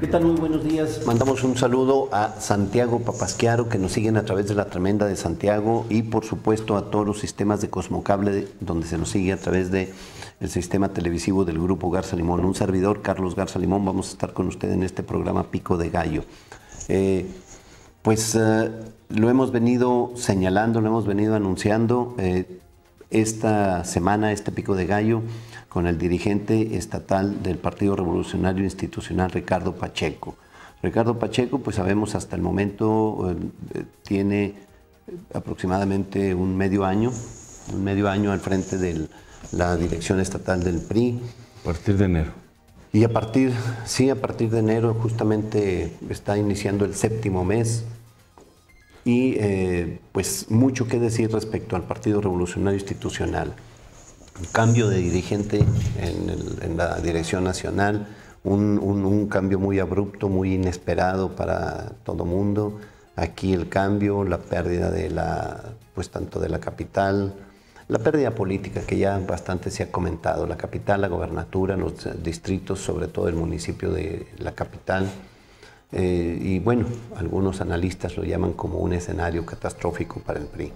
¿Qué tal? Muy buenos días. Mandamos un saludo a Santiago Papasquiaro, que nos siguen a través de La Tremenda de Santiago, y por supuesto a todos los sistemas de Cosmo Cable, donde se nos sigue a través de el sistema televisivo del Grupo Garza Limón. Un servidor, Carlos Garza Limón, vamos a estar con usted en este programa Pico de Gallo. Lo hemos venido señalando, lo hemos venido anunciando esta semana, este Pico de Gallo, con el dirigente estatal del Partido Revolucionario Institucional, Ricardo Pacheco. Ricardo Pacheco, pues sabemos, hasta el momento tiene aproximadamente un medio año al frente de la dirección estatal del PRI. A partir de enero. Y a partir de enero justamente está iniciando el séptimo mes. Y pues mucho que decir respecto al Partido Revolucionario Institucional. Un cambio de dirigente en la dirección nacional, un cambio muy abrupto, muy inesperado para todo mundo. Aquí el cambio, la pérdida de tanto de la capital, la pérdida política que ya bastante se ha comentado, la capital, la gobernatura, los distritos, sobre todo el municipio de la capital. Y bueno, algunos analistas lo llaman como un escenario catastrófico para el PRI.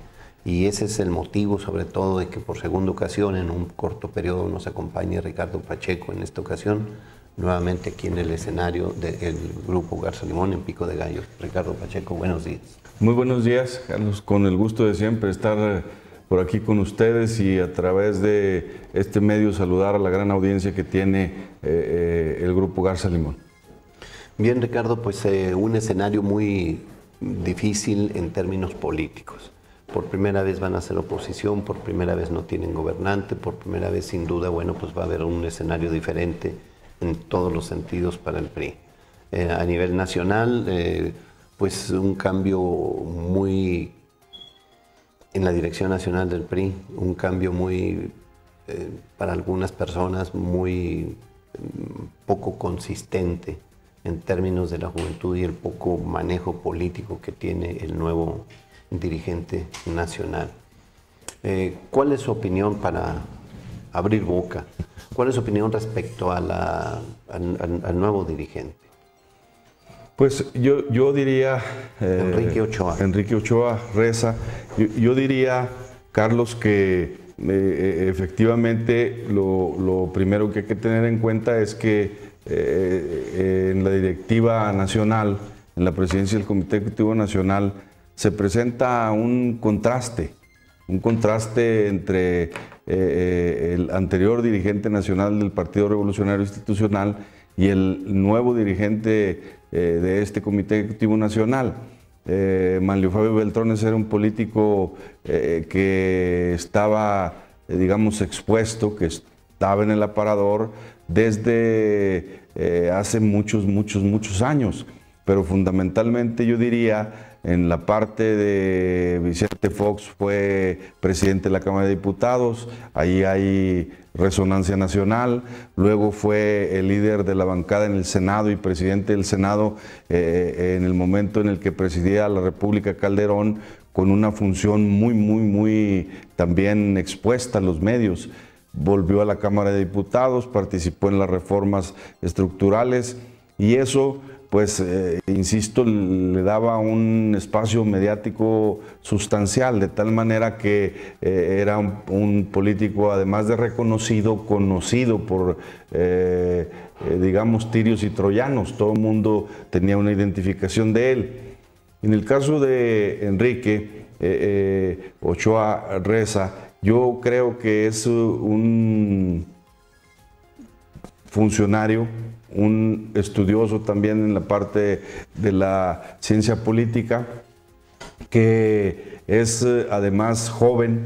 Y ese es el motivo, sobre todo, de que por segunda ocasión, en un corto periodo, nos acompañe Ricardo Pacheco en esta ocasión, nuevamente aquí en el escenario del Grupo Garza Limón, en Pico de Gallo. Ricardo Pacheco, buenos días. Muy buenos días, Carlos. Con el gusto de siempre estar por aquí con ustedes y a través de este medio saludar a la gran audiencia que tiene el Grupo Garza Limón. Bien, Ricardo, pues un escenario muy difícil en términos políticos. Por primera vez van a ser oposición, por primera vez no tienen gobernante, por primera vez sin duda, bueno, pues va a haber un escenario diferente en todos los sentidos para el PRI. A nivel nacional, pues un cambio muy en la dirección nacional del PRI, un cambio muy, para algunas personas, muy poco consistente en términos de la juventud y el poco manejo político que tiene el nuevo dirigente nacional. ¿Cuál es su opinión, para abrir boca? ¿Cuál es su opinión respecto a al nuevo dirigente? Pues yo diría... Enrique Ochoa. Enrique Ochoa Reza. Yo diría, Carlos, que efectivamente lo primero que hay que tener en cuenta es que en la directiva nacional, en la presidencia del Comité Ejecutivo Nacional, se presenta un contraste entre el anterior dirigente nacional del Partido Revolucionario Institucional y el nuevo dirigente de este Comité Ejecutivo Nacional. Manlio Fabio Beltrones era un político que estaba, digamos, expuesto, que estaba en el aparador desde hace muchos años, pero fundamentalmente yo diría en la parte de Vicente Fox, fue presidente de la Cámara de Diputados, ahí hay resonancia nacional, luego fue el líder de la bancada en el Senado y presidente del Senado en el momento en el que presidía la República Calderón, con una función muy también expuesta a los medios. Volvió a la Cámara de Diputados, participó en las reformas estructurales y eso, pues, insisto, le daba un espacio mediático sustancial, de tal manera que era un político, además de reconocido, conocido por, digamos, tirios y troyanos. Todo el mundo tenía una identificación de él. En el caso de Enrique Ochoa Reza, yo creo que es un funcionario, un estudioso también en la parte de la ciencia política, que es además joven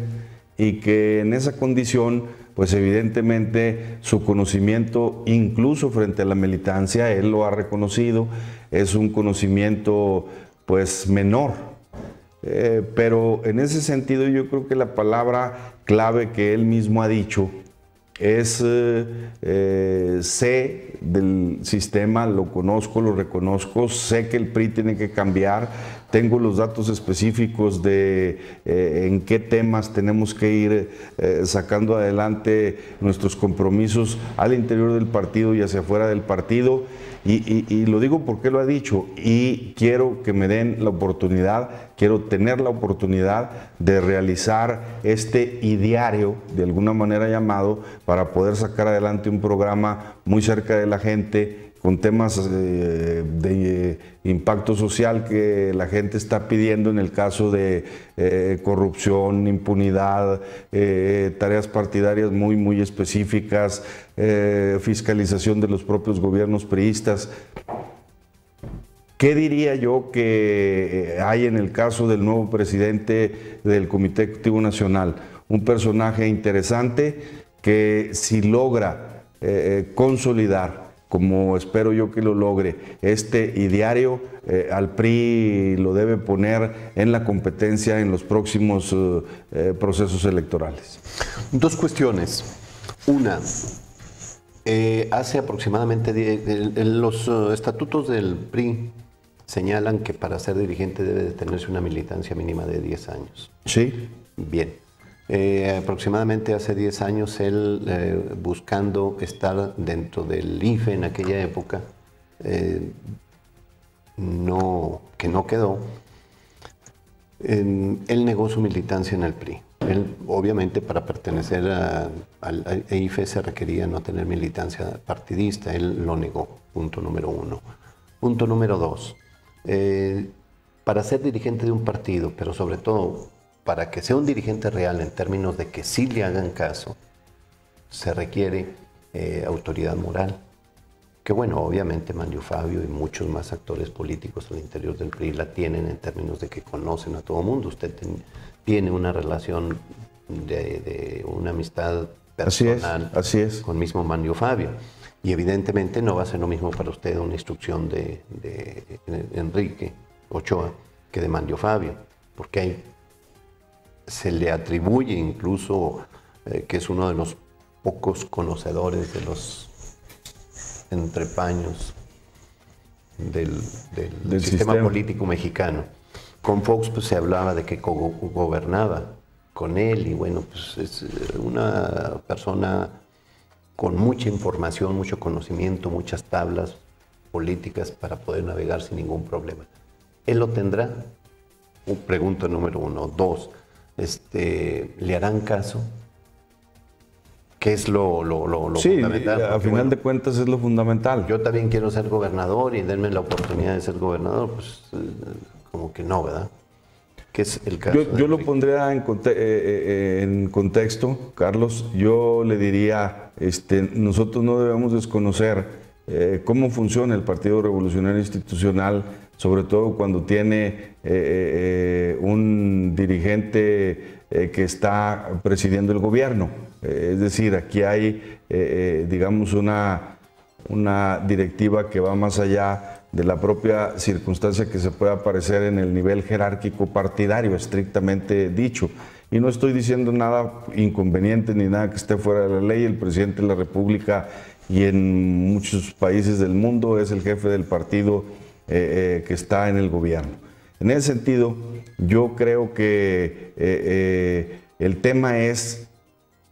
y que en esa condición, pues evidentemente su conocimiento, incluso frente a la militancia, él lo ha reconocido, es un conocimiento pues menor. Pero en ese sentido yo creo que la palabra clave que él mismo ha dicho es sé del sistema, lo conozco, lo reconozco, sé que el PRI tiene que cambiar, tengo los datos específicos de en qué temas tenemos que ir sacando adelante nuestros compromisos al interior del partido y hacia afuera del partido, y lo digo porque lo ha dicho, y quiero que me den la oportunidad, quiero tener la oportunidad de realizar este ideario, de alguna manera llamado, para poder sacar adelante un programa muy cerca de la gente, con temas de impacto social que la gente está pidiendo en el caso de corrupción, impunidad, tareas partidarias muy específicas, fiscalización de los propios gobiernos priistas. ¿Qué diría yo que hay en el caso del nuevo presidente del Comité Ejecutivo Nacional? Un personaje interesante que, si logra consolidar, como espero yo que lo logre, este ideario, al PRI lo debe poner en la competencia en los próximos procesos electorales. Dos cuestiones. Una, hace aproximadamente los estatutos del PRI señalan que para ser dirigente debe de tenerse una militancia mínima de 10 años. Sí. Bien. Aproximadamente hace 10 años él, buscando estar dentro del IFE en aquella época, que no quedó, él negó su militancia en el PRI. Él, obviamente, para pertenecer al IFE se requería no tener militancia partidista, él lo negó, punto número uno. Punto número dos, para ser dirigente de un partido, pero sobre todo para que sea un dirigente real en términos de que sí le hagan caso, se requiere autoridad moral. Que bueno, obviamente Manlio Fabio y muchos más actores políticos al interior del PRI la tienen en términos de que conocen a todo mundo. Usted tiene una relación de una amistad personal así es. Con mismo Manlio Fabio. Y evidentemente no va a ser lo mismo para usted una instrucción de Enrique Ochoa que de Manlio Fabio, porque se le atribuye incluso que es uno de los pocos conocedores de los entrepaños del sistema político mexicano. Con Fox, pues, se hablaba de que gobernaba con él, y bueno, pues es una persona con mucha información, mucho conocimiento, muchas tablas políticas para poder navegar sin ningún problema. ¿Él lo tendrá? Pregunta número uno. Dos, ¿le harán caso? ¿Qué es lo fundamental? Porque, a final de cuentas, es lo fundamental. Yo también quiero ser gobernador y denme la oportunidad de ser gobernador, pues como que no, ¿verdad? ¿Qué es el caso? Yo lo pondría en contexto, Carlos. Yo le diría, nosotros no debemos desconocer cómo funciona el Partido Revolucionario Institucional, sobre todo cuando tiene un dirigente que está presidiendo el gobierno. Es decir, aquí hay, digamos, una directiva que va más allá de la propia circunstancia que se pueda aparecer en el nivel jerárquico partidario, estrictamente dicho. Y no estoy diciendo nada inconveniente ni nada que esté fuera de la ley. El presidente de la República, y en muchos países del mundo, es el jefe del partido que está en el gobierno. En ese sentido, yo creo que el tema es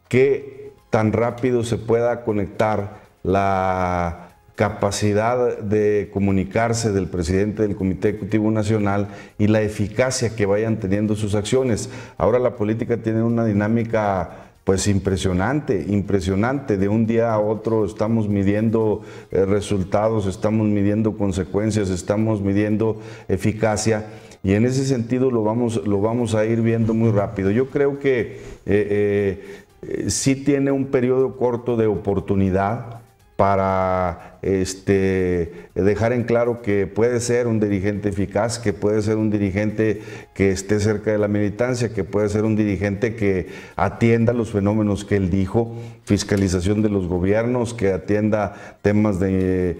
qué tan rápido se pueda conectar la capacidad de comunicarse del presidente del Comité Ejecutivo Nacional y la eficacia que vayan teniendo sus acciones. Ahora la política tiene una dinámica, pues, impresionante. De un día a otro estamos midiendo resultados, estamos midiendo consecuencias, estamos midiendo eficacia, y en ese sentido lo vamos a ir viendo muy rápido. Yo creo que sí tiene un periodo corto de oportunidad para dejar en claro que puede ser un dirigente eficaz, que puede ser un dirigente que esté cerca de la militancia, que puede ser un dirigente que atienda los fenómenos que él dijo, fiscalización de los gobiernos, que atienda temas de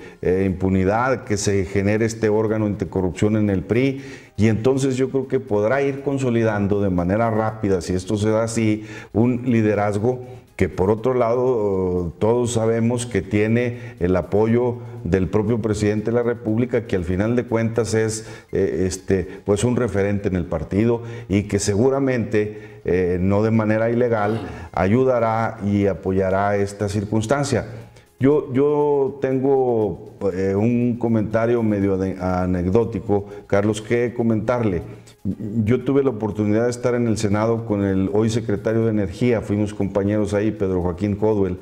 impunidad, que se genere este órgano anticorrupción en el PRI. Y entonces yo creo que podrá ir consolidando de manera rápida, si esto se da así, un liderazgo que, por otro lado, todos sabemos que tiene el apoyo apoyo del propio presidente de la República, que al final de cuentas es pues un referente en el partido y que seguramente, no de manera ilegal, ayudará y apoyará esta circunstancia. Yo tengo un comentario medio anecdótico, Carlos, que comentarle. Yo tuve la oportunidad de estar en el Senado con el hoy secretario de Energía, fuimos compañeros ahí, Pedro Joaquín Codwell,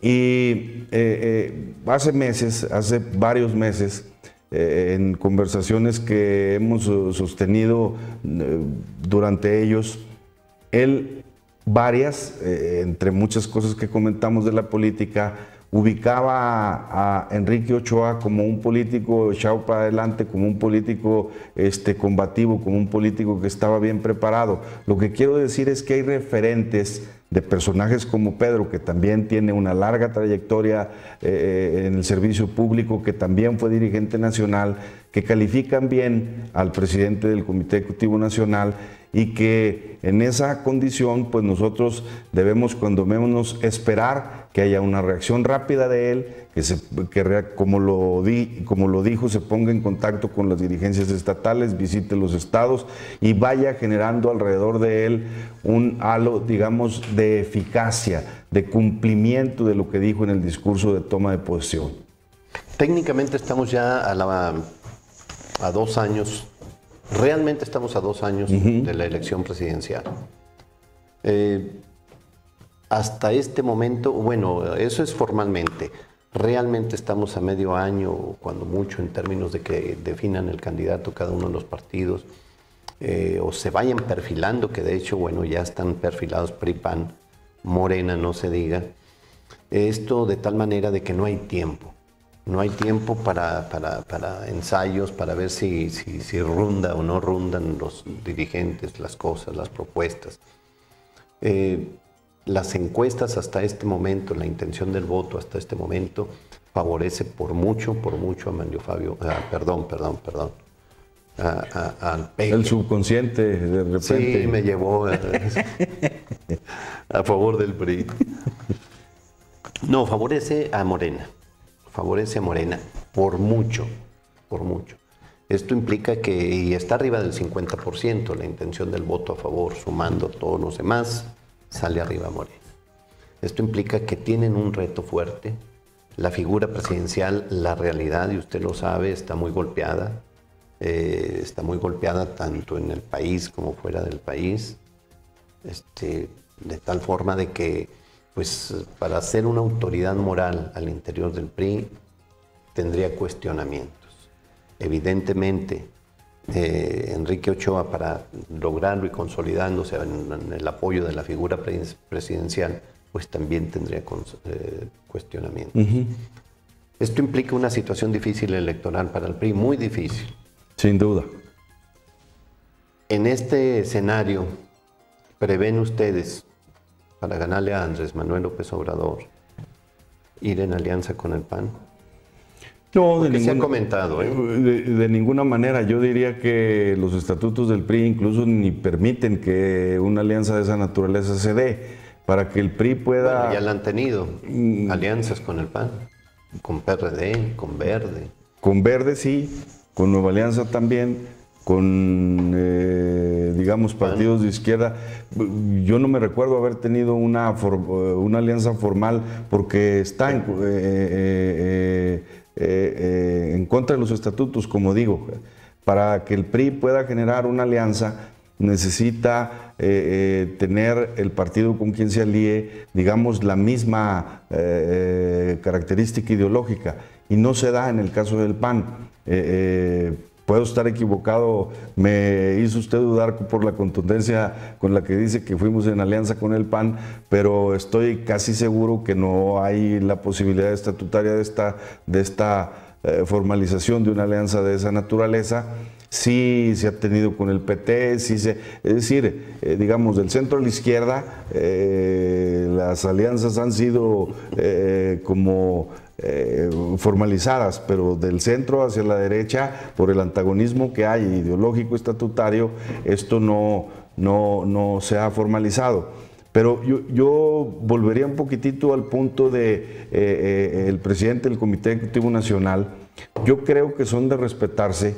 y hace varios meses, en conversaciones que hemos sostenido durante ellos, él varias, entre muchas cosas que comentamos de la política, ubicaba a Enrique Ochoa como un político echado para adelante, como un político combativo, como un político que estaba bien preparado. Lo que quiero decir es que hay referentes de personajes como Pedro, que también tiene una larga trayectoria en el servicio público, que también fue dirigente nacional, que califican bien al presidente del Comité Ejecutivo Nacional, y que en esa condición pues nosotros debemos, cuando menos, esperar que haya una reacción rápida de él, que como lo dijo, se ponga en contacto con las dirigencias estatales, visite los estados y vaya generando alrededor de él un halo, digamos, de eficacia, de cumplimiento de lo que dijo en el discurso de toma de posesión. Técnicamente estamos ya a 2 años. Realmente estamos a 2 años de la elección presidencial. Hasta este momento, bueno, eso es formalmente. Realmente estamos a medio año, cuando mucho, en términos de que definan el candidato cada uno de los partidos, o se vayan perfilando, que de hecho, bueno, ya están perfilados PRI-PAN, Morena, no se diga. Esto de tal manera de que no hay tiempo. No hay tiempo para ensayos, para ver si runda o no rundan los dirigentes, las cosas, las propuestas. Las encuestas hasta este momento, la intención del voto hasta este momento, favorece por mucho a Manlio Fabio, al PG. El subconsciente, de repente. Sí, me llevó a favor del PRI. No, favorece a Morena. Favorece a Morena, por mucho. Esto implica que y está arriba del 50% la intención del voto a favor, sumando a todos los demás, sale arriba Morena. Esto implica que tienen un reto fuerte. La figura presidencial, la realidad, y usted lo sabe, está muy golpeada. Tanto en el país como fuera del país. De tal forma de que pues para ser una autoridad moral al interior del PRI tendría cuestionamientos. Evidentemente, Enrique Ochoa, para lograrlo y consolidándose en el apoyo de la figura presidencial, pues también tendría cuestionamientos. Esto implica una situación difícil electoral para el PRI, muy difícil. Sin duda. En este escenario, ¿prevén ustedes, para ganarle a Andrés Manuel López Obrador, ir en alianza con el PAN? No, se ha comentado, ¿eh? De ninguna manera. Yo diría que los estatutos del PRI incluso ni permiten que una alianza de esa naturaleza se dé. Para que el PRI pueda... Bueno, ya la han tenido, alianzas con el PAN, con PRD, con Verde. Con Verde sí, con Nueva Alianza también, con, digamos, partidos de izquierda. Yo no me recuerdo haber tenido una alianza formal, porque está en contra de los estatutos, como digo. Para que el PRI pueda generar una alianza, necesita tener el partido con quien se alíe, digamos, la misma característica ideológica. Y no se da en el caso del PAN. Puedo estar equivocado, me hizo usted dudar por la contundencia con la que dice que fuimos en alianza con el PAN, pero estoy casi seguro que no hay la posibilidad estatutaria de esta formalización de una alianza de esa naturaleza. Sí se ha tenido con el PT, es decir, digamos, del centro a la izquierda, las alianzas han sido como... formalizadas, pero del centro hacia la derecha, por el antagonismo que hay ideológico estatutario, esto no se ha formalizado. Pero yo volvería un poquitito al punto de el presidente del Comité Ejecutivo Nacional. Yo creo que son de respetarse,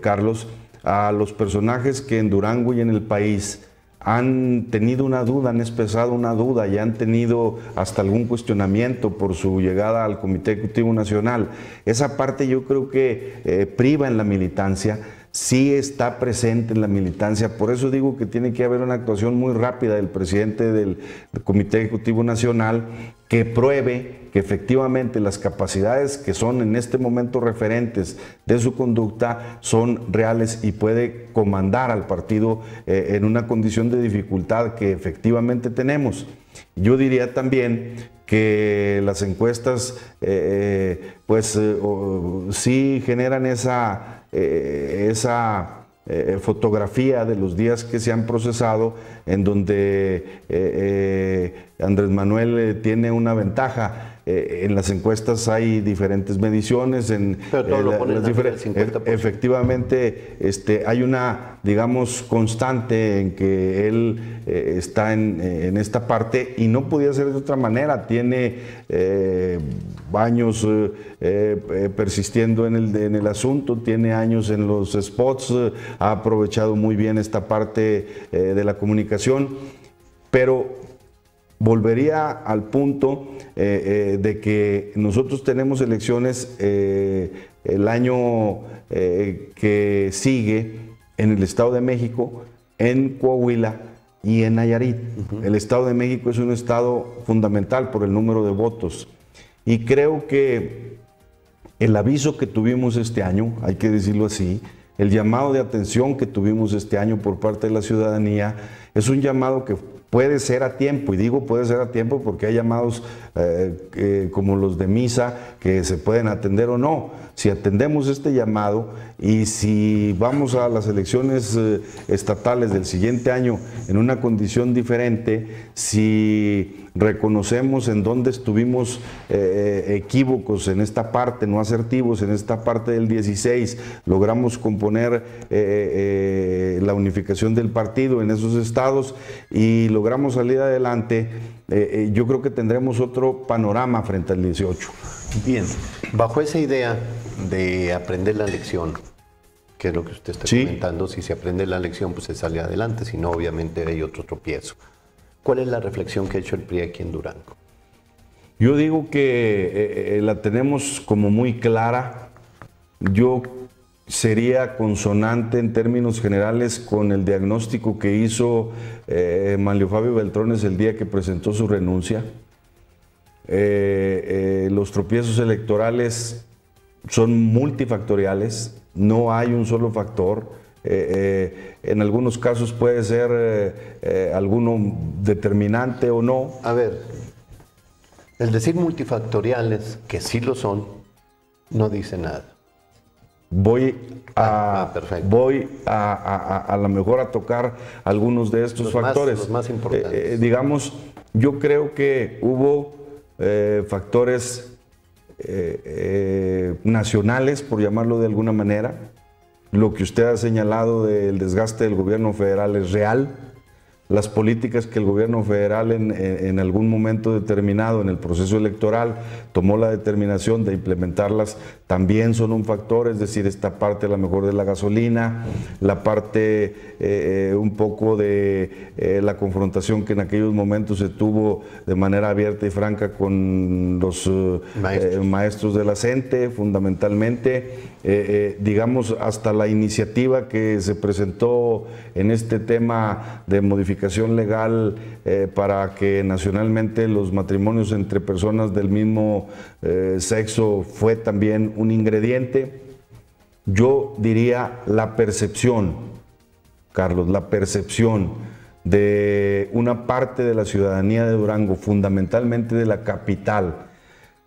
Carlos, a los personajes que en Durango y en el país han tenido una duda, han expresado una duda y han tenido hasta algún cuestionamiento por su llegada al Comité Ejecutivo Nacional. Esa parte yo creo que priva en la militancia, sí está presente en la militancia. Por eso digo que tiene que haber una actuación muy rápida del presidente del Comité Ejecutivo Nacional que pruebe que efectivamente las capacidades que son en este momento referentes de su conducta son reales y puede comandar al partido en una condición de dificultad que efectivamente tenemos. Yo diría también que las encuestas sí generan esa fotografía de los días que se han procesado, en donde Andrés Manuel tiene una ventaja. En las encuestas hay diferentes mediciones, pero todo lo ponen el 50%. Efectivamente, hay una, digamos, constante en que él está en esta parte, y no podía ser de otra manera. Tiene años persistiendo en el asunto, tiene años en los spots, ha aprovechado muy bien esta parte de la comunicación, pero volvería al punto de que nosotros tenemos elecciones el año que sigue en el Estado de México, en Coahuila y en Nayarit. El Estado de México es un estado fundamental por el número de votos. Y creo que el aviso que tuvimos este año, hay que decirlo así, el llamado de atención que tuvimos este año por parte de la ciudadanía, es un llamado que puede ser a tiempo, y digo puede ser a tiempo porque hay llamados como los de misa que se pueden atender o no. Si atendemos este llamado y si vamos a las elecciones estatales del siguiente año en una condición diferente, si reconocemos en dónde estuvimos equívocos en esta parte, no asertivos, en esta parte del 16, logramos componer la unificación del partido en esos estados y logramos salir adelante, yo creo que tendremos otro panorama frente al 18. Bien, bajo esa idea de aprender la lección, que es lo que usted está comentando, si se aprende la lección, pues se sale adelante, si no, obviamente hay otro tropiezo. ¿Cuál es la reflexión que ha hecho el PRI aquí en Durango? Yo digo que la tenemos como muy clara. Yo sería consonante en términos generales con el diagnóstico que hizo Manlio Fabio Beltrones el día que presentó su renuncia. Los tropiezos electorales son multifactoriales, no hay un solo factor. En algunos casos puede ser alguno determinante o no. A ver, el decir multifactoriales, que sí lo son, no dice nada. Voy a lo mejor a tocar algunos de estos factores. Los más importantes. Digamos, yo creo que hubo factores nacionales, por llamarlo de alguna manera. Lo que usted ha señalado del desgaste del gobierno federal es real. Las políticas que el gobierno federal en algún momento determinado en el proceso electoral tomó la determinación de implementarlas también son un factor, es decir, esta parte a lo mejor de la gasolina, la parte un poco de la confrontación que en aquellos momentos se tuvo de manera abierta y franca con los maestros de la CNTE, fundamentalmente. Digamos, hasta la iniciativa que se presentó en este tema de modificación legal para que nacionalmente los matrimonios entre personas del mismo sexo fue también un ingrediente. Yo diría la percepción, Carlos, la percepción de una parte de la ciudadanía de Durango, fundamentalmente de la capital,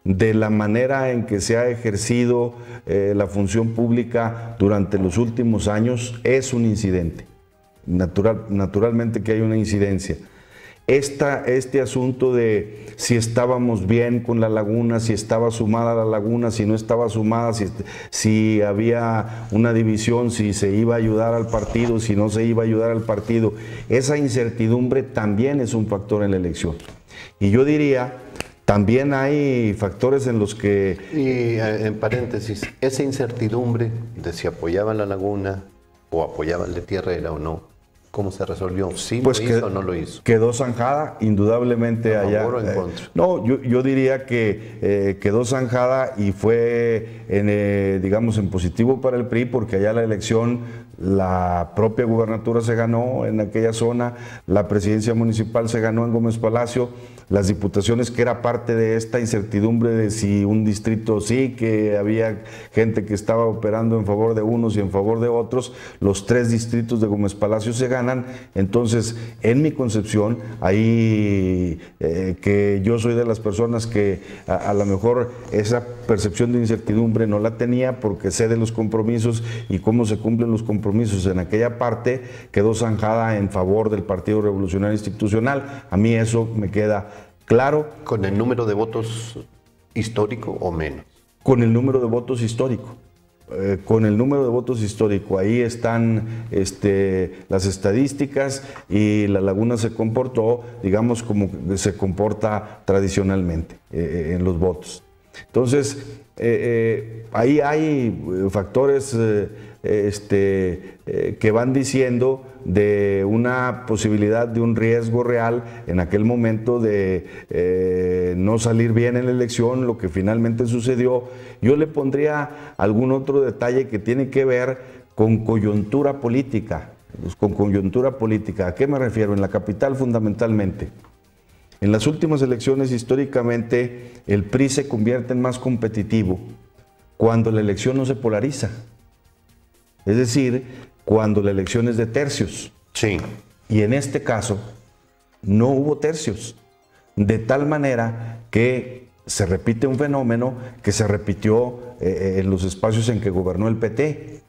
de la manera en que se ha ejercido la función pública durante los últimos años, es un incidente. Naturalmente que hay una incidencia. este asunto de si estábamos bien con la laguna, si estaba sumada la laguna, si no estaba sumada, si había una división, si se iba a ayudar al partido, si no se iba a ayudar al partido. Esa incertidumbre también es un factor en la elección. Y yo diría, también hay factores en los que... Y en paréntesis, esa incertidumbre de si apoyaban la laguna o apoyaban de tierra era o no, ¿cómo se resolvió? ¿Sí pues lo hizo o no lo hizo? Quedó zanjada, indudablemente allá. No, yo diría que quedó zanjada y fue, digamos, en positivo para el PRI, porque allá la elección, la propia gubernatura se ganó en aquella zona, la presidencia municipal se ganó en Gómez Palacio, las diputaciones, que era parte de esta incertidumbre de si un distrito sí, que había gente que estaba operando en favor de unos y en favor de otros, los tres distritos de Gómez Palacio se ganan. Entonces, en mi concepción, ahí que yo soy de las personas que a lo mejor esa percepción de incertidumbre no la tenía, porque sé de los compromisos y cómo se cumplen los compromisos en aquella parte, quedó zanjada en favor del Partido Revolucionario Institucional. A mí eso me queda claro. ¿Con el número de votos histórico o menos? Con el número de votos histórico. Con el número de votos histórico. Ahí están las estadísticas, y la laguna se comportó, digamos, como se comporta tradicionalmente en los votos. Entonces, ahí hay factores que van diciendo de una posibilidad de un riesgo real en aquel momento de no salir bien en la elección, lo que finalmente sucedió. Yo le pondría algún otro detalle que tiene que ver con coyuntura política. Con coyuntura política, ¿a qué me refiero? En la capital, fundamentalmente. En las últimas elecciones, históricamente, el PRI se convierte en más competitivo cuando la elección no se polariza. Es decir, cuando la elección es de tercios. Sí. Y en este caso, no hubo tercios. De tal manera que se repite un fenómeno que se repitió en los espacios en que gobernó el PT,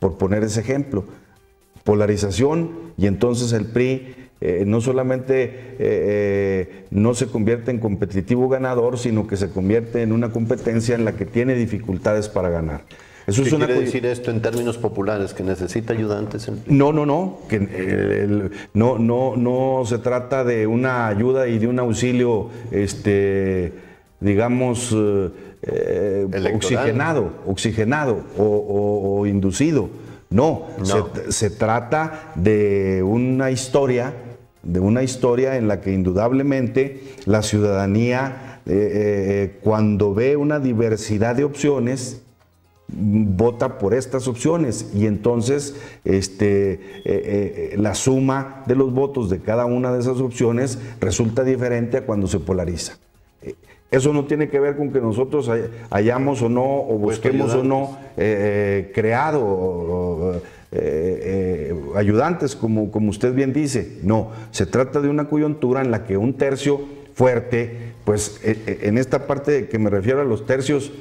por poner ese ejemplo. Polarización, y entonces el PRI... no solamente no se convierte en competitivo ganador, sino que se convierte en una competencia en la que tiene dificultades para ganar. Eso es una... ¿Quiere decir esto en términos populares, que necesita ayudantes? No, no, no, que no se trata de una ayuda y de un auxilio, digamos, oxigenado o inducido. No, no. Se trata de una historia, en la que indudablemente la ciudadanía, cuando ve una diversidad de opciones, vota por estas opciones, y entonces la suma de los votos de cada una de esas opciones resulta diferente a cuando se polariza. Eso no tiene que ver con que nosotros hayamos o no, o busquemos o no, creado ayudantes, como usted bien dice. No, se trata de una coyuntura en la que un tercio fuerte, pues en esta parte que me refiero a los tercios,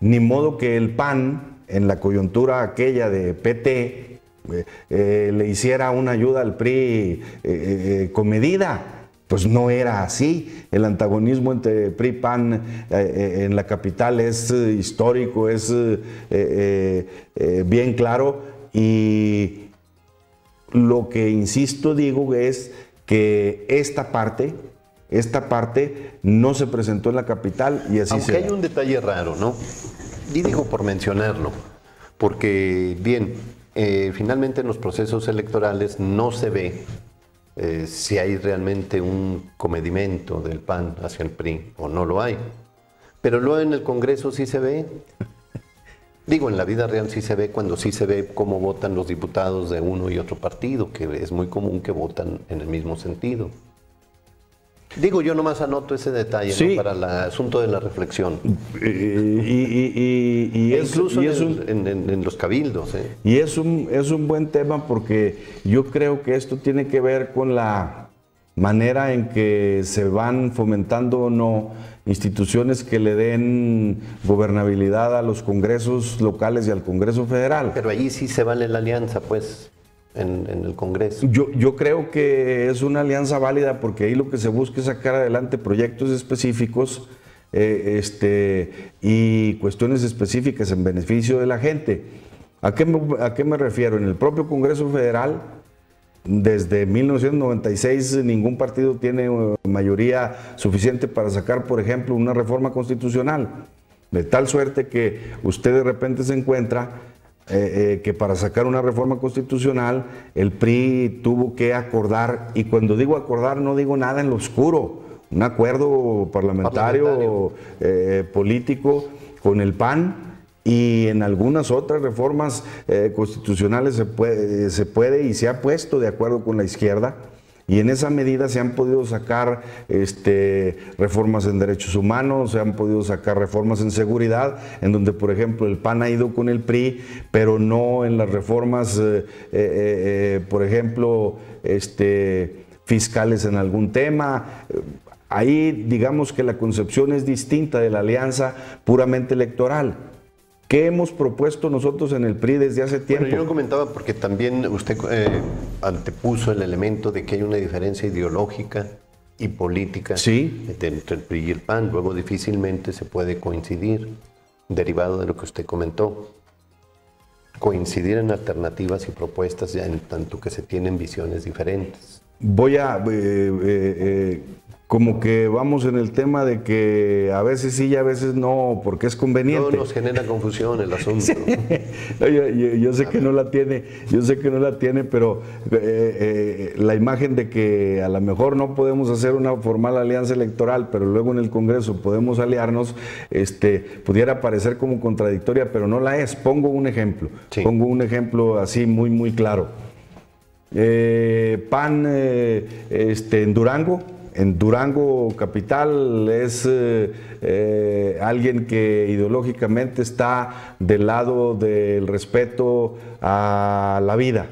ni modo que el PAN, en la coyuntura aquella de PT, le hiciera una ayuda al PRI con medida. Pues no era así. El antagonismo entre PRI-PAN en la capital es histórico, es bien claro, y lo que insisto, digo, es que esta parte no se presentó en la capital, y así se da. Aunque hay un detalle raro, ¿no? Y digo por mencionarlo, porque bien, finalmente en los procesos electorales no se ve si hay realmente un comedimento del PAN hacia el PRI, o no lo hay. Pero luego en el Congreso sí se ve. Digo, en la vida real sí se ve, cuando sí se ve cómo votan los diputados de uno y otro partido, que es muy común que votan en el mismo sentido. Digo, yo nomás anoto ese detalle, sí, ¿no? Para el asunto de la reflexión. Incluso en los cabildos. Y es un buen tema, porque yo creo que esto tiene que ver con la manera en que se van fomentando o no instituciones que le den gobernabilidad a los congresos locales y al Congreso Federal. Pero allí sí se vale la alianza, pues. en el Congreso. Yo creo que es una alianza válida porque ahí lo que se busca es sacar adelante proyectos específicos y cuestiones específicas en beneficio de la gente. ¿A qué me refiero? En el propio Congreso Federal, desde 1996 ningún partido tiene mayoría suficiente para sacar, por ejemplo, una reforma constitucional. De tal suerte que usted de repente se encuentra que para sacar una reforma constitucional el PRI tuvo que acordar, y cuando digo acordar no digo nada en lo oscuro, un acuerdo parlamentario. Político con el PAN. Y en algunas otras reformas constitucionales se puede y se ha puesto de acuerdo con la izquierda, y en esa medida se han podido sacar reformas en derechos humanos, se han podido sacar reformas en seguridad, en donde por ejemplo el PAN ha ido con el PRI, pero no en las reformas, por ejemplo, fiscales en algún tema. Ahí digamos que la concepción es distinta de la alianza puramente electoral. ¿Qué hemos propuesto nosotros en el PRI desde hace tiempo? Bueno, yo lo comentaba porque también usted antepuso el elemento de que hay una diferencia ideológica y política, ¿sí?, entre el PRI y el PAN. Luego difícilmente se puede coincidir, derivado de lo que usted comentó. Coincidir en alternativas y propuestas, ya en tanto que se tienen visiones diferentes. Voy a... como que vamos en el tema de que a veces sí y a veces no, porque es conveniente. No nos genera confusión el asunto. Sí. No, yo sé que no la tiene, pero la imagen de que a lo mejor no podemos hacer una formal alianza electoral, pero luego en el Congreso podemos aliarnos, pudiera parecer como contradictoria, pero no la es. Pongo un ejemplo, sí. Pongo un ejemplo así muy, muy claro. PAN en Durango. En Durango capital es alguien que ideológicamente está del lado del respeto a la vida.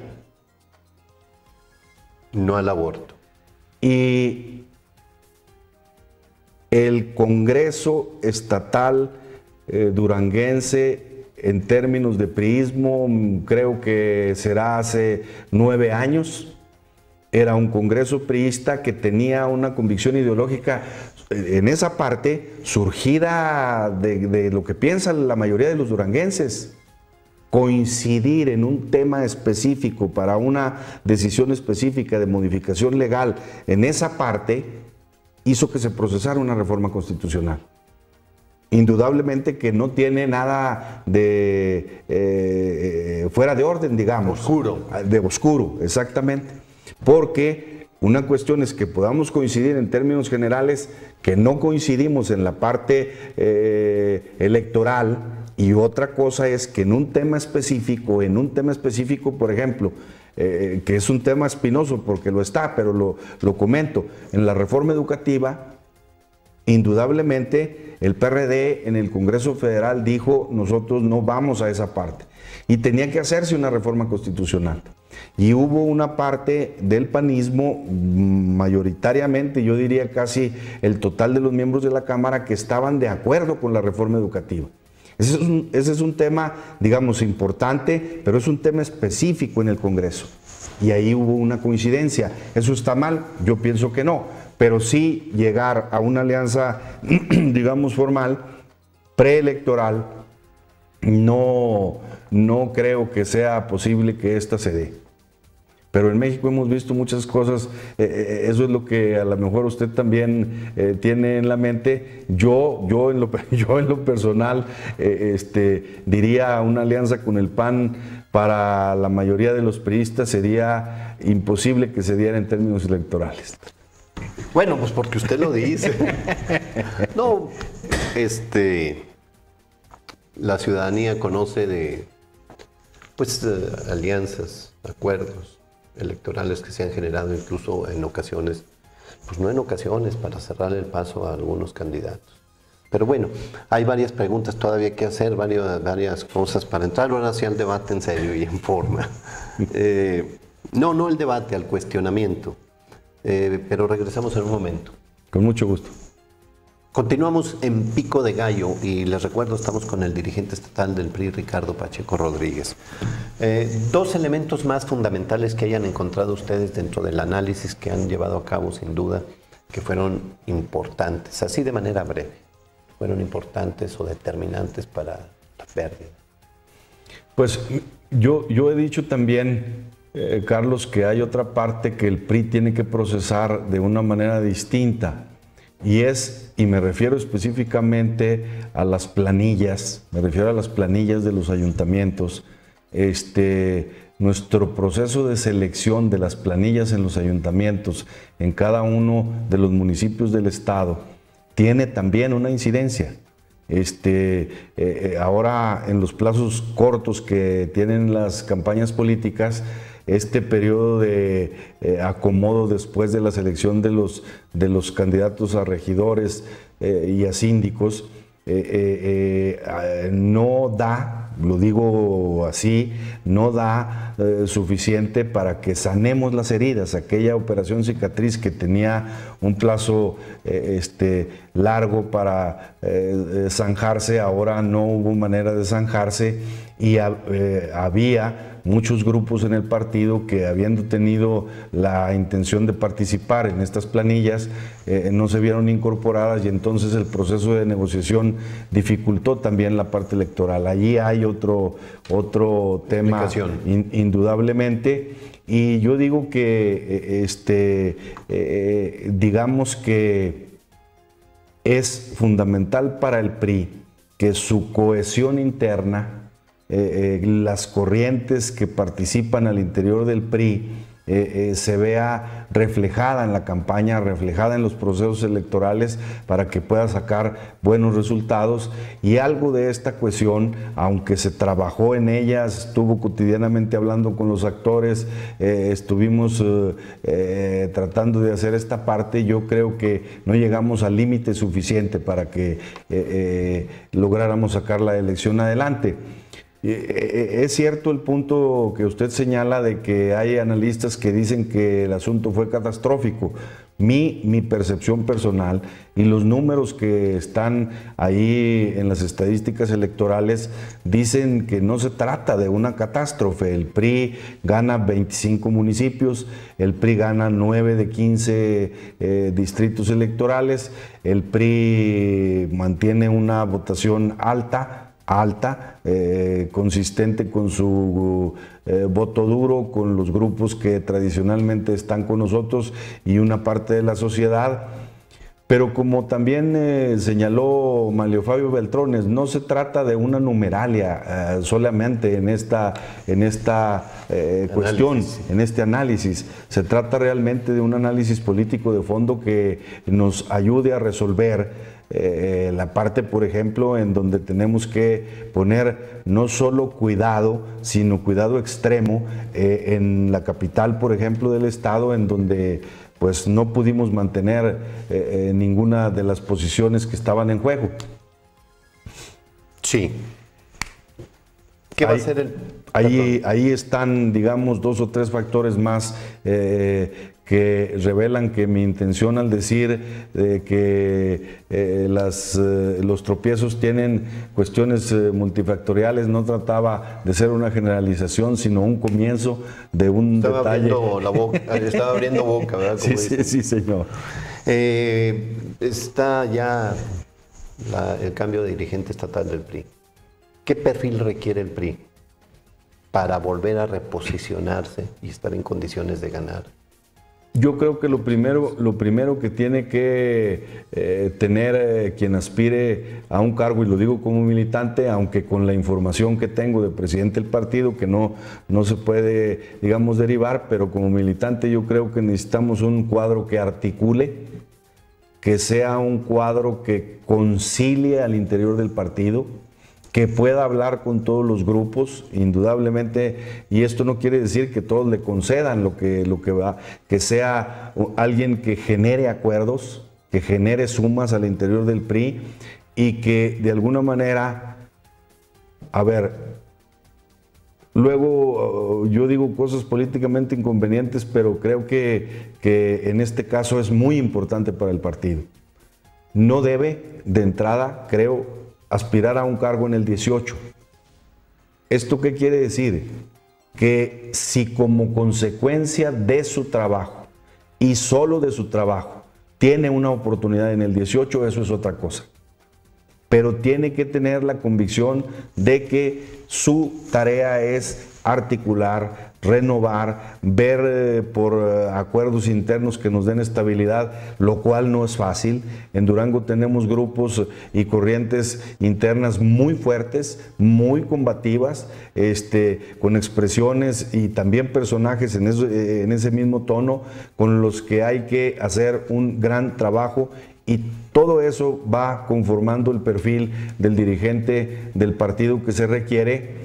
No al aborto. Y el Congreso Estatal duranguense, en términos de priismo, creo que será hace 9 años, era un congreso priista que tenía una convicción ideológica en esa parte surgida de lo que piensa la mayoría de los duranguenses. Coincidir en un tema específico para una decisión específica de modificación legal en esa parte hizo que se procesara una reforma constitucional. Indudablemente que no tiene nada de fuera de orden, digamos. Oscuro. De oscuro, exactamente. Porque una cuestión es que podamos coincidir en términos generales, que no coincidimos en la parte electoral, y otra cosa es que en un tema específico, por ejemplo, que es un tema espinoso porque lo está, pero lo comento, en la reforma educativa, indudablemente el PRD en el Congreso Federal dijo: nosotros no vamos a esa parte. Y tenía que hacerse una reforma constitucional. Y hubo una parte del panismo, mayoritariamente, yo diría casi el total de los miembros de la Cámara, que estaban de acuerdo con la reforma educativa. Ese es un tema, digamos, importante, pero es un tema específico en el Congreso. Y ahí hubo una coincidencia. ¿Eso está mal? Yo pienso que no. Pero sí llegar a una alianza, digamos, formal, preelectoral, no creo que sea posible que esta se dé. Pero en México hemos visto muchas cosas, eso es lo que a lo mejor usted también tiene en la mente. Yo en lo personal diría: una alianza con el PAN para la mayoría de los priistas sería imposible que se diera en términos electorales. Bueno, pues porque usted lo dice. No, la ciudadanía conoce de, pues, alianzas, acuerdos electorales que se han generado incluso en ocasiones, pues no en ocasiones, para cerrar el paso a algunos candidatos. Pero bueno, hay varias preguntas todavía que hacer, varias cosas para entrar ahora hacia el debate en serio y en forma. No el debate, al cuestionamiento. Pero regresamos en un momento. Con mucho gusto. Continuamos en Pico de Gallo y les recuerdo, estamos con el dirigente estatal del PRI, Ricardo Pacheco Rodríguez. Dos elementos más fundamentales que hayan encontrado ustedes dentro del análisis que han llevado a cabo, sin duda, que fueron importantes, así de manera breve, fueron importantes o determinantes para la pérdida. Pues yo he dicho también, Carlos, que hay otra parte que el PRI tiene que procesar de una manera distinta. Y me refiero específicamente a las planillas, de los ayuntamientos. Nuestro proceso de selección de las planillas en los ayuntamientos, en cada uno de los municipios del estado, tiene también una incidencia. Ahora, en los plazos cortos que tienen las campañas políticas, este periodo de acomodo después de la selección de los candidatos a regidores y a síndicos no da, lo digo así, no da suficiente para que sanemos las heridas. Aquella operación cicatriz que tenía un plazo largo para zanjarse, ahora no hubo manera de zanjarse, y había muchos grupos en el partido que, habiendo tenido la intención de participar en estas planillas, no se vieron incorporadas, y entonces el proceso de negociación dificultó también la parte electoral. Allí hay otro tema indudablemente, y yo digo que digamos que es fundamental para el PRI que su cohesión interna, las corrientes que participan al interior del PRI, se vea reflejada en la campaña, reflejada en los procesos electorales, para que pueda sacar buenos resultados. Y algo de esta cohesión, aunque se trabajó en ellas, estuvo cotidianamente hablando con los actores, estuvimos tratando de hacer esta parte, yo creo que no llegamos al límite suficiente para que lográramos sacar la elección adelante. Es cierto el punto que usted señala de que hay analistas que dicen que el asunto fue catastrófico. Mi percepción personal y los números que están ahí en las estadísticas electorales dicen que no se trata de una catástrofe. El PRI gana 25 municipios, el PRI gana 9 de 15 distritos electorales, el PRI mantiene una votación alta, consistente con su voto duro, con los grupos que tradicionalmente están con nosotros y una parte de la sociedad. Pero como también señaló Manlio Fabio Beltrones, no se trata de una numeralia solamente en esta cuestión, en este análisis. Se trata realmente de un análisis político de fondo que nos ayude a resolver la parte, por ejemplo, en donde tenemos que poner no solo cuidado, sino cuidado extremo en la capital, por ejemplo, del estado, en donde pues no pudimos mantener ninguna de las posiciones que estaban en juego. Sí. ¿Qué va a ser el...? Ahí están, digamos, dos o tres factores más que revelan que mi intención al decir que los tropiezos tienen cuestiones multifactoriales no trataba de ser una generalización, sino un comienzo de un detalle. Estaba abriendo boca, ¿verdad? Como sí, señor. Está ya el cambio de dirigente estatal del PRI. ¿Qué perfil requiere el PRI para volver a reposicionarse y estar en condiciones de ganar? Yo creo que lo primero que tiene que tener quien aspire a un cargo, y lo digo como militante, aunque con la información que tengo de presidente del partido, que no se puede, digamos, derivar, pero como militante yo creo que necesitamos un cuadro que articule, que sea un cuadro que concilie al interior del partido, que pueda hablar con todos los grupos, indudablemente, y esto no quiere decir que todos le concedan lo que va, que sea alguien que genere acuerdos, que genere sumas al interior del PRI, y que de alguna manera, luego yo digo cosas políticamente inconvenientes, pero creo que en este caso es muy importante para el partido. no debe de entrada, creo, aspirar a un cargo en el 18. ¿Esto qué quiere decir? Que si como consecuencia de su trabajo y solo de su trabajo tiene una oportunidad en el 18, eso es otra cosa. Pero tiene que tener la convicción de que su tarea es articular, renovar, ver por acuerdos internos que nos den estabilidad, lo cual no es fácil. En Durango tenemos grupos y corrientes internas muy fuertes, muy combativas, con expresiones y también personajes en ese mismo tono, con los que hay que hacer un gran trabajo, y todo eso va conformando el perfil del dirigente del partido que se requiere,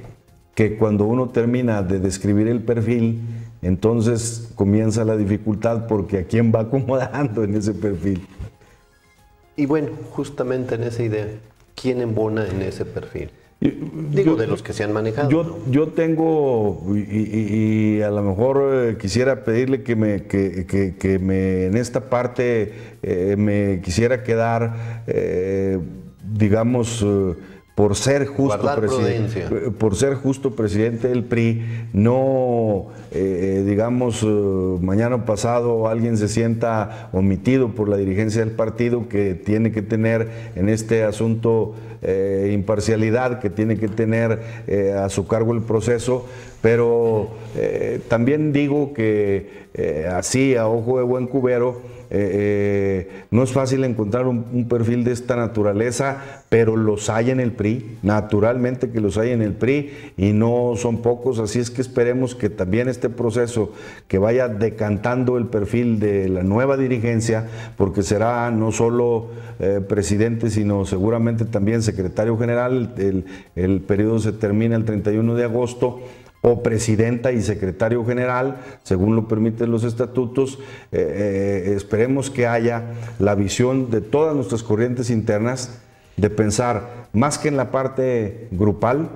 que cuando uno termina de describir el perfil, entonces comienza la dificultad, porque ¿a quién va acomodando en ese perfil? Y bueno, justamente en esa idea, ¿quién embona en ese perfil? Digo, de los que se han manejado. Yo tengo, y a lo mejor quisiera pedirle que me en esta parte me quisiera quedar, digamos... Por ser justo, presidente del PRI, no, digamos, mañana pasado alguien se sienta omitido por la dirigencia del partido, que tiene que tener en este asunto imparcialidad, que tiene que tener a su cargo el proceso. Pero también digo que así, a ojo de buen cubero, no es fácil encontrar un perfil de esta naturaleza, pero los hay en el PRI, naturalmente que los hay en el PRI, y no son pocos. Así es que esperemos que también este proceso que vaya decantando el perfil de la nueva dirigencia, porque será no solo presidente, sino seguramente también secretario general, el periodo se termina el 31 de agosto, o presidenta y secretario general, según lo permiten los estatutos. Esperemos que haya la visión de todas nuestras corrientes internas de pensar más que en la parte grupal,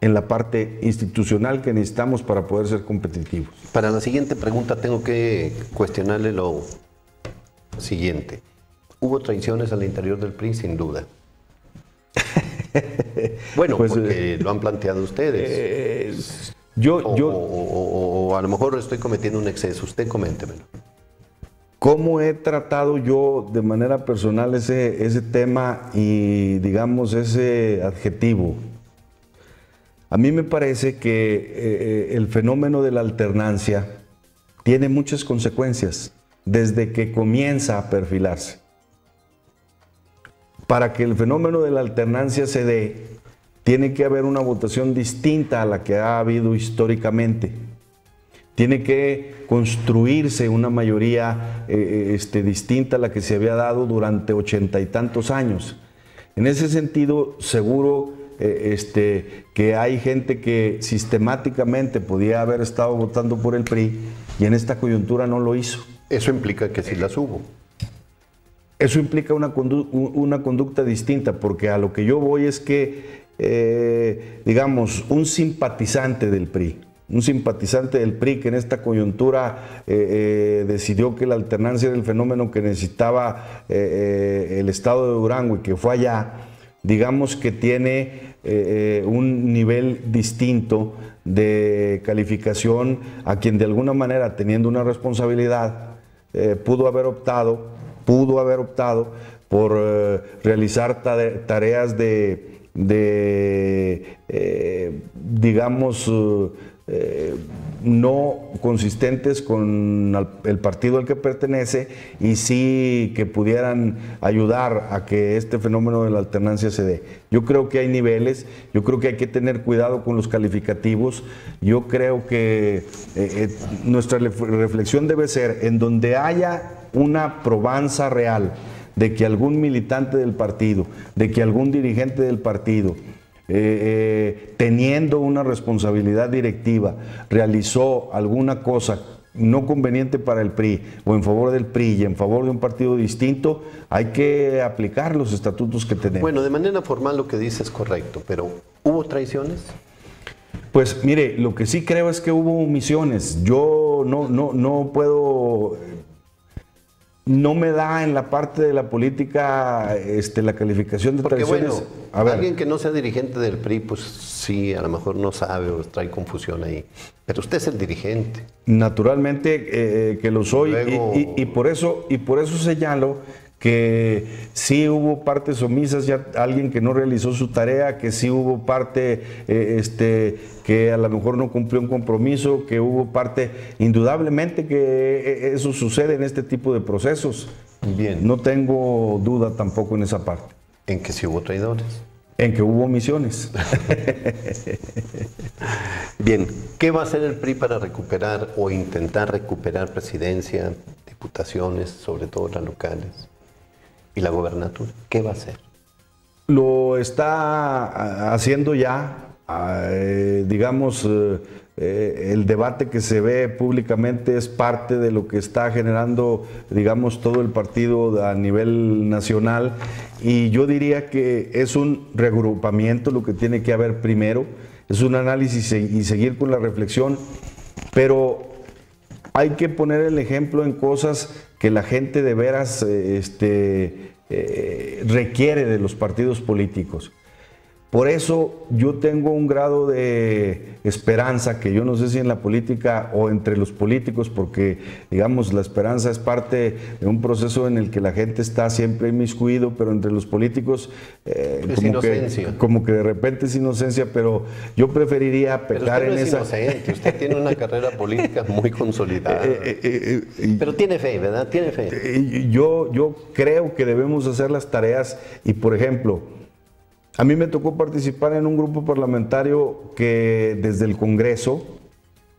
en la parte institucional que necesitamos para poder ser competitivos. Para la siguiente pregunta tengo que cuestionarle lo siguiente. ¿Hubo traiciones al interior del PRI? Sin duda. Bueno, pues, porque lo han planteado ustedes. O a lo mejor estoy cometiendo un exceso. Usted coméntemelo. ¿Cómo he tratado yo de manera personal ese tema y, digamos, ese adjetivo? A mí me parece que el fenómeno de la alternancia tiene muchas consecuencias desde que comienza a perfilarse. Para que el fenómeno de la alternancia se dé, tiene que haber una votación distinta a la que ha habido históricamente. Tiene que construirse una mayoría distinta a la que se había dado durante 80 y tantos años. En ese sentido, seguro que hay gente que sistemáticamente podía haber estado votando por el PRI y en esta coyuntura no lo hizo. Eso implica que sí las hubo. Eso implica una conducta distinta, porque a lo que yo voy es que, digamos, un simpatizante del PRI que en esta coyuntura decidió que la alternancia era el fenómeno que necesitaba el estado de Durango y que fue allá, digamos que tiene un nivel distinto de calificación a quien de alguna manera, teniendo una responsabilidad, pudo haber optado por realizar tareas digamos, no consistentes con el partido al que pertenece, y sí que pudieran ayudar a que este fenómeno de la alternancia se dé. Yo creo que hay niveles, yo creo que hay que tener cuidado con los calificativos. Yo creo que nuestra reflexión debe ser, en donde haya una probanza real de que algún militante del partido, de que algún dirigente del partido, teniendo una responsabilidad directiva, realizó alguna cosa no conveniente para el PRI o en favor del PRI y en favor de un partido distinto, hay que aplicar los estatutos que tenemos. Bueno, de manera formal lo que dice es correcto, pero ¿hubo traiciones? Pues mire, lo que sí creo es que hubo omisiones. Yo no puedo... no me da en la parte de la política la calificación de traiciones. Bueno, a ver, alguien que no sea dirigente del PRI, pues sí, a lo mejor no sabe o trae confusión ahí. Pero usted es el dirigente. Naturalmente que lo soy. Luego... y por eso señalo que sí hubo partes omisas, ya alguien que no realizó su tarea, que sí hubo parte que a lo mejor no cumplió un compromiso, que hubo parte, indudablemente que eso sucede en este tipo de procesos. Bien. No tengo duda tampoco en esa parte. En que sí hubo traidores. En que hubo omisiones. Bien, ¿qué va a hacer el PRI para recuperar o intentar recuperar presidencia, diputaciones, sobre todo las locales? ¿Y la gobernatura? ¿Qué va a hacer? Lo está haciendo ya, digamos, el debate que se ve públicamente es parte de lo que está generando, digamos, todo el partido a nivel nacional, y yo diría que es un reagrupamiento lo que tiene que haber primero, es un análisis y seguir con la reflexión, pero hay que poner el ejemplo en cosas que la gente de veras requiere de los partidos políticos. Por eso yo tengo un grado de esperanza, que yo no sé si en la política o entre los políticos, porque digamos la esperanza es parte de un proceso en el que la gente está siempre inmiscuido, pero entre los políticos como que de repente es inocencia, pero yo preferiría pecar en esa... Pero usted no es inocente, usted tiene una carrera política muy consolidada. Pero tiene fe, ¿verdad? Tiene fe. Yo creo que debemos hacer las tareas y, por ejemplo... A mí me tocó participar en un grupo parlamentario que desde el Congreso,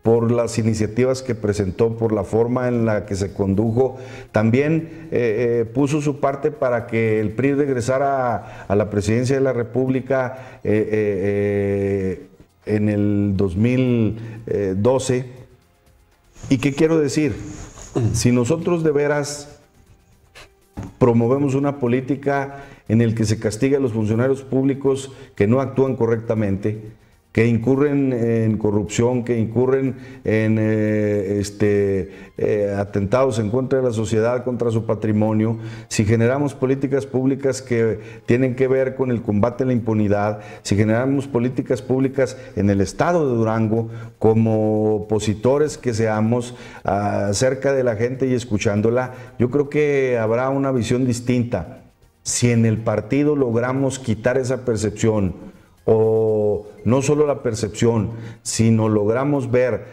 por las iniciativas que presentó, por la forma en la que se condujo, también puso su parte para que el PRI regresara a la presidencia de la República en el 2012. ¿Y qué quiero decir? Si nosotros de veras promovemos una política en el que se castiga a los funcionarios públicos que no actúan correctamente, que incurren en corrupción, que incurren en atentados en contra de la sociedad, contra su patrimonio. Si generamos políticas públicas que tienen que ver con el combate a la impunidad, si generamos políticas públicas en el estado de Durango, como opositores que seamos, cerca de la gente y escuchándola, yo creo que habrá una visión distinta. Si en el partido logramos quitar esa percepción, o no solo la percepción, sino logramos ver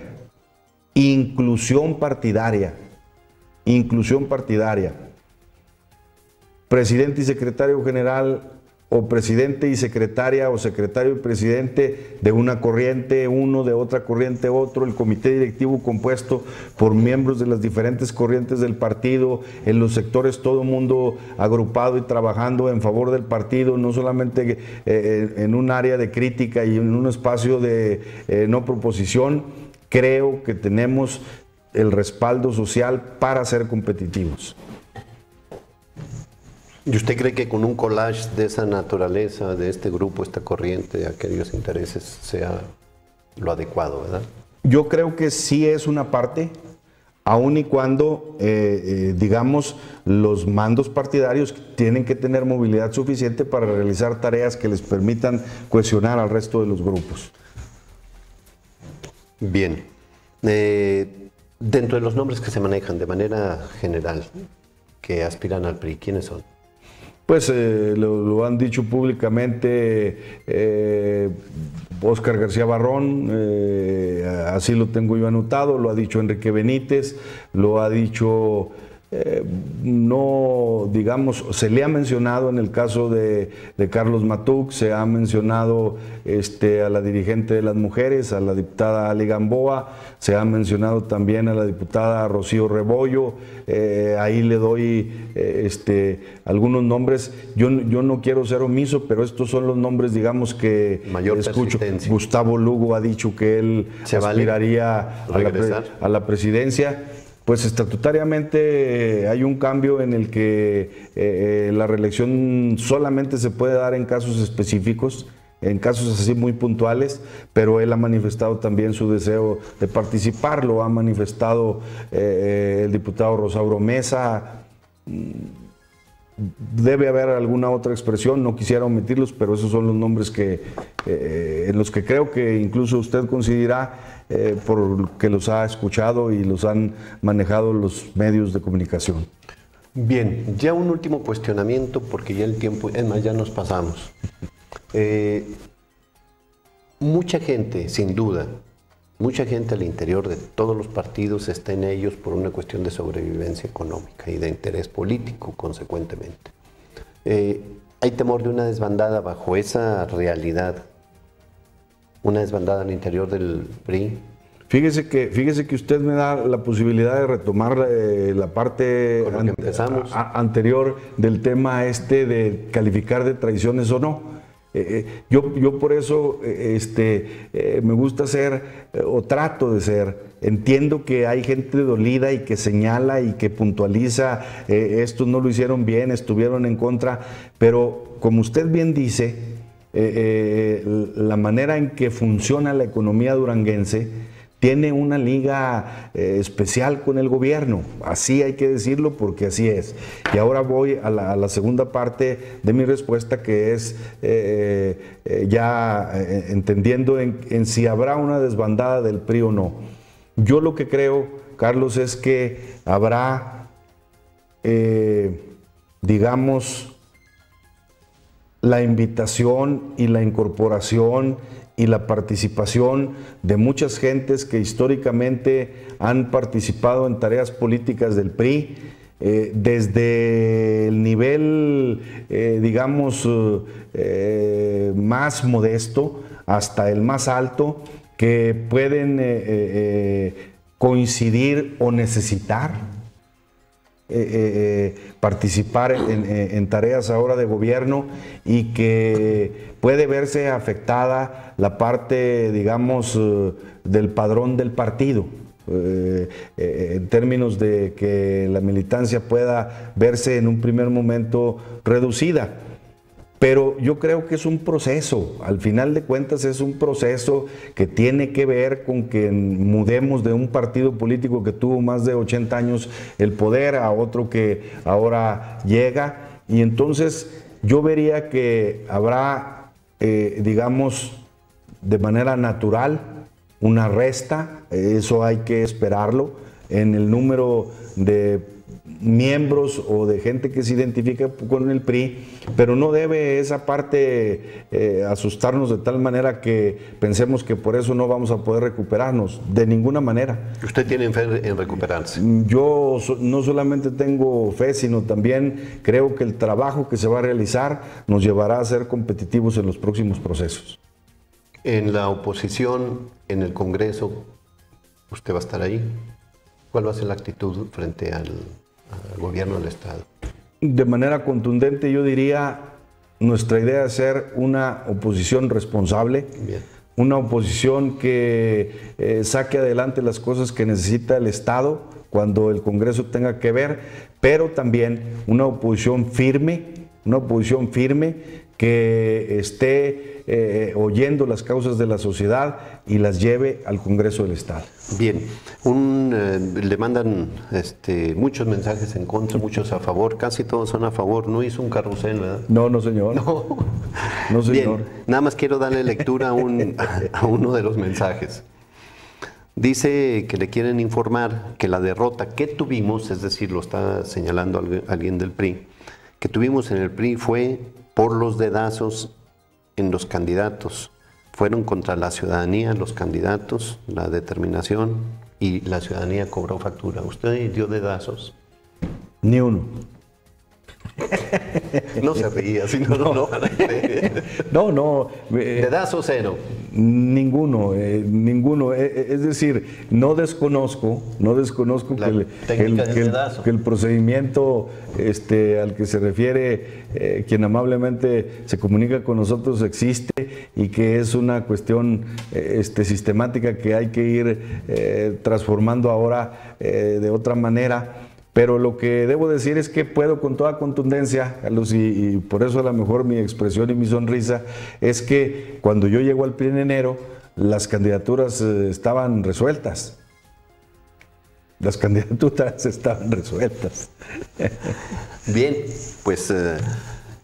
inclusión partidaria, presidente y secretario general, o presidente y secretaria, o secretario y presidente de una corriente, uno de otra corriente, otro, el comité directivo compuesto por miembros de las diferentes corrientes del partido, en los sectores todo el mundo agrupado y trabajando en favor del partido, no solamente en un área de crítica y en un espacio de no proposición. Creo que tenemos el respaldo social para ser competitivos. ¿Y usted cree que con un collage de esa naturaleza, de este grupo, esta corriente, de aquellos intereses, sea lo adecuado, verdad? Yo creo que sí es una parte, aun y cuando, digamos, los mandos partidarios tienen que tener movilidad suficiente para realizar tareas que les permitan cohesionar al resto de los grupos. Bien. Dentro de los nombres que se manejan de manera general, que aspiran al PRI, ¿quiénes son? Pues lo han dicho públicamente Óscar García Barrón, así lo tengo yo anotado, lo ha dicho Enrique Benítez, lo ha dicho, no digamos, se le ha mencionado en el caso de Carlos Matuc, se ha mencionado a la dirigente de las mujeres, a la diputada Ali Gamboa, se ha mencionado también a la diputada Rocío Rebollo, ahí le doy algunos nombres, yo no quiero ser omiso, pero estos son los nombres, digamos, que mayor escucho. Gustavo Lugo ha dicho que él se aspiraría a la presidencia. Pues estatutariamente hay un cambio en el que la reelección solamente se puede dar en casos específicos, en casos así muy puntuales, pero él ha manifestado también su deseo de participar, lo ha manifestado el diputado Rosauro Mesa, Debe haber alguna otra expresión, no quisiera omitirlos, pero esos son los nombres que, en los que creo que incluso usted coincidirá, porque los ha escuchado y los han manejado los medios de comunicación. Bien, ya un último cuestionamiento, porque ya el tiempo, es más, ya nos pasamos. Mucha gente, sin duda, mucha gente al interior de todos los partidos está en ellos por una cuestión de sobrevivencia económica y de interés político, consecuentemente. ¿Hay temor de una desbandada bajo esa realidad? ¿Una desbandada al interior del PRI? Fíjese que usted me da la posibilidad de retomar la parte anterior del tema de calificar de traiciones o no. Yo por eso me gusta ser, o trato de ser, entiendo que hay gente dolida y que señala y que puntualiza, estos no lo hicieron bien, estuvieron en contra, pero como usted bien dice, la manera en que funciona la economía duranguense tiene una liga especial con el gobierno, así hay que decirlo porque así es. Y ahora voy a la segunda parte de mi respuesta, que es ya entendiendo en si habrá una desbandada del PRI o no. Yo lo que creo, Carlos, es que habrá, digamos, la invitación y la incorporación y la participación de muchas gentes que históricamente han participado en tareas políticas del PRI, desde el nivel, digamos, más modesto hasta el más alto, que pueden coincidir o necesitar participar en tareas ahora de gobierno, y que puede verse afectada la parte, digamos, del padrón del partido, en términos de que la militancia pueda verse en un primer momento reducida. Pero yo creo que es un proceso, al final de cuentas es un proceso que tiene que ver con que mudemos de un partido político que tuvo más de 80 años el poder a otro que ahora llega, y entonces yo vería que habrá, digamos, de manera natural una resta, eso hay que esperarlo, en el número de miembros o de gente que se identifica con el PRI, pero no debe esa parte asustarnos de tal manera que pensemos que por eso no vamos a poder recuperarnos, de ninguna manera. ¿Usted tiene fe en recuperarse? Yo no solamente tengo fe, sino también creo que el trabajo que se va a realizar nos llevará a ser competitivos en los próximos procesos. En la oposición, en el Congreso, ¿usted va a estar ahí? ¿Cuál va a ser la actitud frente al gobierno del Estado? De manera contundente yo diría, nuestra idea es ser una oposición responsable. Bien. Una oposición que saque adelante las cosas que necesita el Estado cuando el Congreso tenga que ver, pero también una oposición firme que esté oyendo las causas de la sociedad y las lleve al Congreso del Estado. Bien, le mandan muchos mensajes en contra, muchos a favor, casi todos son a favor, no hizo un carrusel, ¿verdad? No, no señor. No, no señor. Bien, nada más quiero darle lectura a uno de los mensajes. Dice que le quieren informar que la derrota que tuvimos, es decir, lo está señalando alguien del PRI, que tuvimos en el PRI fue por los dedazos en los candidatos. Fueron contra la ciudadanía los candidatos, la determinación, y la ciudadanía cobró factura. ¿Usted dio dedazos? Ni uno. No se ría, sino no. No, no. ¿Dedazo cero? Ninguno, ninguno. Es decir, no desconozco que el procedimiento al que se refiere quien amablemente se comunica con nosotros existe, y que es una cuestión sistemática que hay que ir transformando ahora de otra manera. Pero lo que debo decir es que puedo con toda contundencia, Carlos, y por eso a lo mejor mi expresión y mi sonrisa, es que cuando yo llego al PRI en enero, las candidaturas estaban resueltas. las candidaturas estaban resueltas. Bien, pues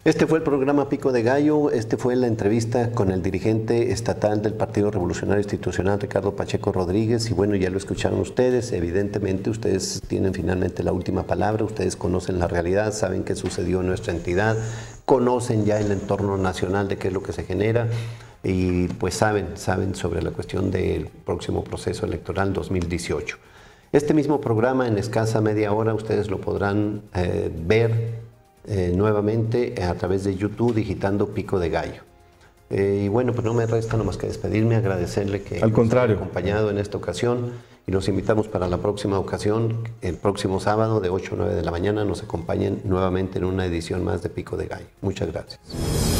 este fue el programa Pico de Gallo, este fue la entrevista con el dirigente estatal del Partido Revolucionario Institucional, Ricardo Pacheco Rodríguez, y bueno, ya lo escucharon ustedes, evidentemente ustedes tienen finalmente la última palabra, ustedes conocen la realidad, saben qué sucedió en nuestra entidad, conocen ya el entorno nacional de qué es lo que se genera, y pues saben sobre la cuestión del próximo proceso electoral 2018. Este mismo programa en escasa media hora ustedes lo podrán ver nuevamente a través de YouTube digitando Pico de Gallo. Y bueno, pues no me resta nomás que despedirme, agradecerle que nos haya acompañado en esta ocasión y los invitamos para la próxima ocasión, el próximo sábado de 8 a 9 de la mañana, nos acompañen nuevamente en una edición más de Pico de Gallo. Muchas gracias.